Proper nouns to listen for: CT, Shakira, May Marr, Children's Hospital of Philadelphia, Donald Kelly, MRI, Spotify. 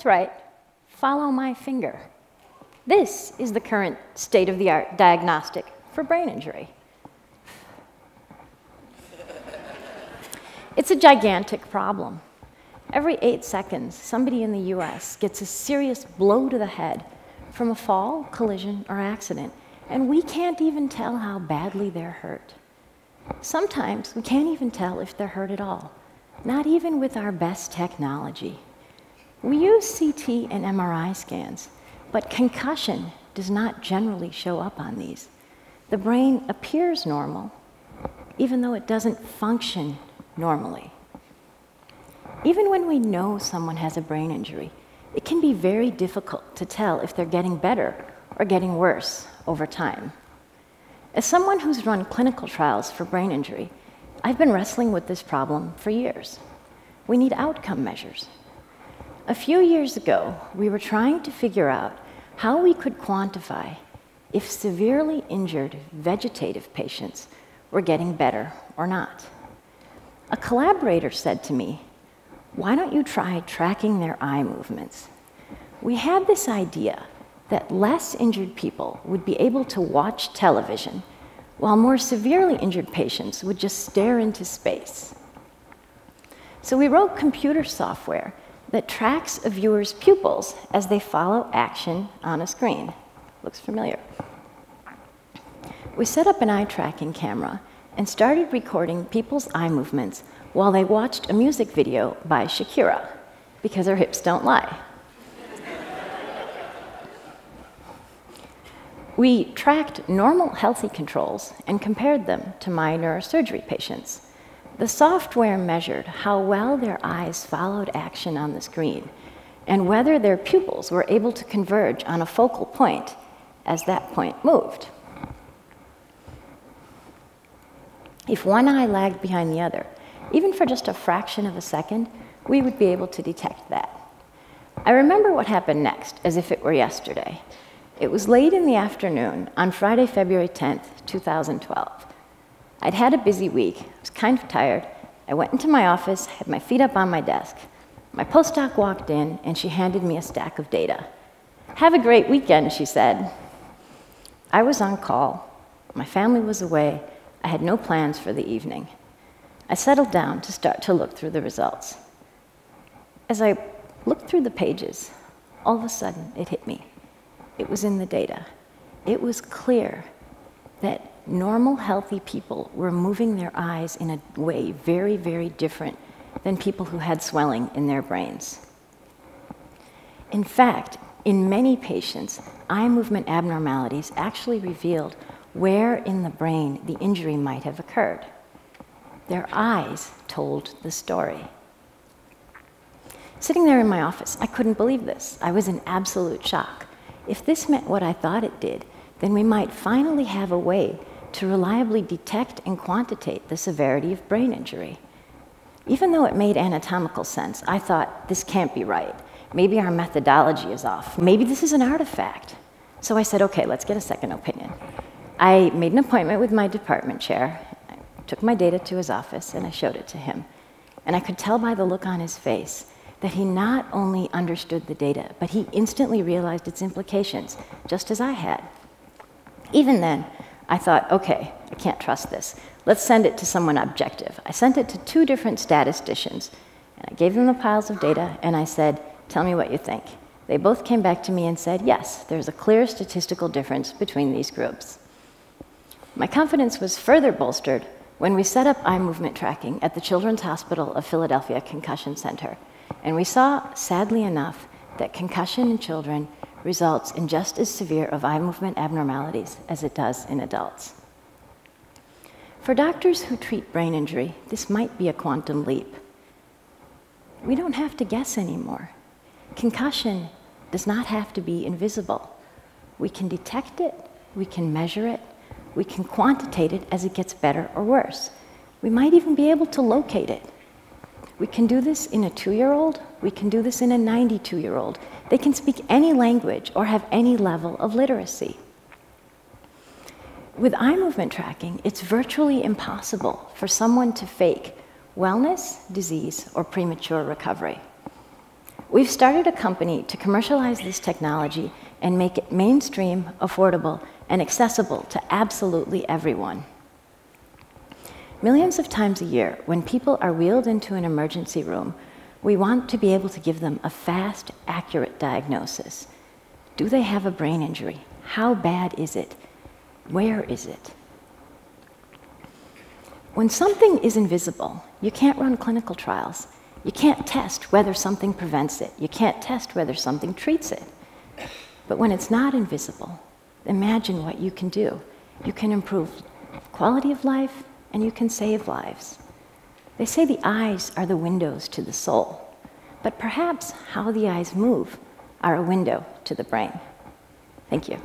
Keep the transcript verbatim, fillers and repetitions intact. That's right, follow my finger. This is the current state-of-the-art diagnostic for brain injury. It's a gigantic problem. Every eight seconds, somebody in the U S gets a serious blow to the head from a fall, collision, or accident, and we can't even tell how badly they're hurt. Sometimes we can't even tell if they're hurt at all, not even with our best technology. We use C T and M R I scans, but concussion does not generally show up on these. The brain appears normal, even though it doesn't function normally. Even when we know someone has a brain injury, it can be very difficult to tell if they're getting better or getting worse over time. As someone who's run clinical trials for brain injury, I've been wrestling with this problem for years. We need outcome measures. A few years ago, we were trying to figure out how we could quantify if severely injured vegetative patients were getting better or not. A collaborator said to me, "Why don't you try tracking their eye movements?" We had this idea that less injured people would be able to watch television, while more severely injured patients would just stare into space. So we wrote computer software that tracks a viewer's pupils as they follow action on a screen. Looks familiar. We set up an eye tracking camera and started recording people's eye movements while they watched a music video by Shakira, because her hips don't lie. We tracked normal healthy controls and compared them to my neurosurgery patients. The software measured how well their eyes followed action on the screen and whether their pupils were able to converge on a focal point as that point moved. If one eye lagged behind the other, even for just a fraction of a second, we would be able to detect that. I remember what happened next as if it were yesterday. It was late in the afternoon on Friday, February tenth, two thousand twelve. I'd had a busy week, I was kind of tired. I went into my office, had my feet up on my desk. My postdoc walked in and she handed me a stack of data. "Have a great weekend," she said. I was on call, my family was away, I had no plans for the evening. I settled down to start to look through the results. As I looked through the pages, all of a sudden it hit me. It was in the data. It was clear that normal, healthy people were moving their eyes in a way very, very different than people who had swelling in their brains. In fact, in many patients, eye movement abnormalities actually revealed where in the brain the injury might have occurred. Their eyes told the story. Sitting there in my office, I couldn't believe this. I was in absolute shock. If this meant what I thought it did, then we might finally have a way to reliably detect and quantitate the severity of brain injury. Even though it made anatomical sense, I thought, this can't be right. Maybe our methodology is off. Maybe this is an artifact. So I said, okay, let's get a second opinion. I made an appointment with my department chair. I took my data to his office and I showed it to him. And I could tell by the look on his face that he not only understood the data, but he instantly realized its implications, just as I had. Even then, I thought, okay, I can't trust this. Let's send it to someone objective. I sent it to two different statisticians, and I gave them the piles of data, and I said, tell me what you think. They both came back to me and said, yes, there's a clear statistical difference between these groups. My confidence was further bolstered when we set up eye movement tracking at the Children's Hospital of Philadelphia Concussion Center. And we saw, sadly enough, that concussion in children results in just as severe of eye movement abnormalities as it does in adults. For doctors who treat brain injury, this might be a quantum leap. We don't have to guess anymore. Concussion does not have to be invisible. We can detect it, we can measure it, we can quantitate it as it gets better or worse. We might even be able to locate it. We can do this in a two-year-old, we can do this in a ninety-two-year-old. They can speak any language or have any level of literacy. With eye movement tracking, it's virtually impossible for someone to fake wellness, disease, or premature recovery. We've started a company to commercialize this technology and make it mainstream, affordable, and accessible to absolutely everyone. Millions of times a year, when people are wheeled into an emergency room, we want to be able to give them a fast, accurate diagnosis. Do they have a brain injury? How bad is it? Where is it? When something is invisible, you can't run clinical trials. You can't test whether something prevents it. You can't test whether something treats it. But when it's not invisible, imagine what you can do. You can improve quality of life, and you can save lives. They say the eyes are the windows to the soul, but perhaps how the eyes move are a window to the brain. Thank you.